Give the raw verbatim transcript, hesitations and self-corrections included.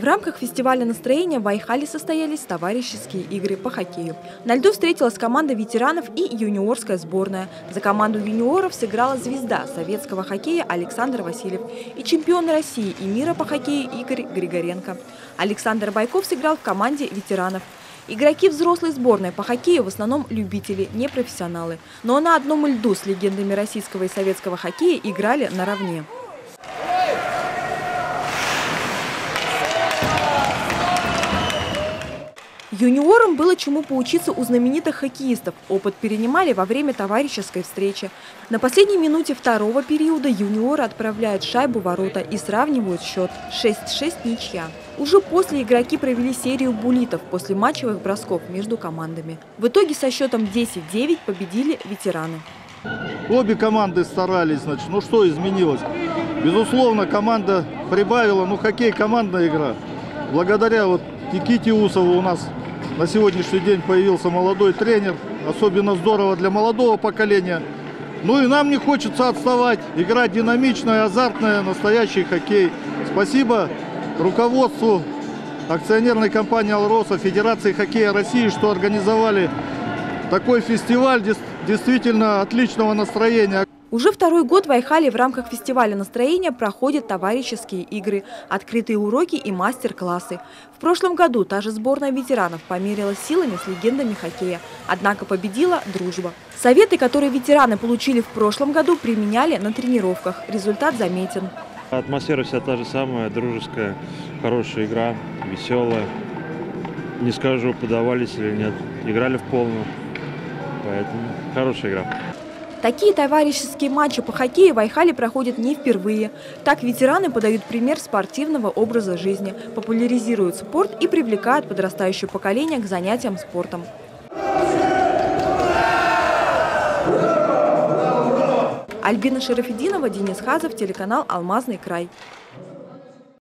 В рамках фестиваля настроения в Айхале состоялись товарищеские игры по хоккею. На льду встретилась команда ветеранов и юниорская сборная. За команду юниоров сыграла звезда советского хоккея Александр Васильев и чемпион России и мира по хоккею Игорь Григоренко. Александр Бойков сыграл в команде ветеранов. Игроки взрослой сборной по хоккею в основном любители, не профессионалы. Но на одном льду с легендами российского и советского хоккея играли наравне. Юниорам было чему поучиться у знаменитых хоккеистов. Опыт перенимали во время товарищеской встречи. На последней минуте второго периода юниоры отправляют шайбу в ворота и сравнивают счет. шесть шесть ничья. Уже после игроки провели серию буллитов после матчевых бросков между командами. В итоге со счетом десять девять победили ветераны. Обе команды старались, значит, ну что изменилось? Безусловно, команда прибавила, ну хоккей командная игра. Благодаря вот Никите Усову у нас на сегодняшний день появился молодой тренер, особенно здорово для молодого поколения. Ну и нам не хочется отставать, играть динамичная, азартная, настоящий хоккей. Спасибо руководству акционерной компании «Алроса», Федерации хоккея России, что организовали такой фестиваль действительно отличного настроения. Уже второй год в Айхале в рамках фестиваля настроения проходят товарищеские игры, открытые уроки и мастер-классы. В прошлом году та же сборная ветеранов померилась силами с легендами хоккея, однако победила дружба. Советы, которые ветераны получили в прошлом году, применяли на тренировках. Результат заметен. Атмосфера вся та же самая, дружеская, хорошая игра, веселая. Не скажу, подавались или нет, играли в полную, поэтому хорошая игра. Такие товарищеские матчи по хоккею в Айхале проходят не впервые. Так ветераны подают пример спортивного образа жизни, популяризируют спорт и привлекают подрастающее поколение к занятиям спортом. Альбина Шарафидинова, Денис Хазов, телеканал «Алмазный край».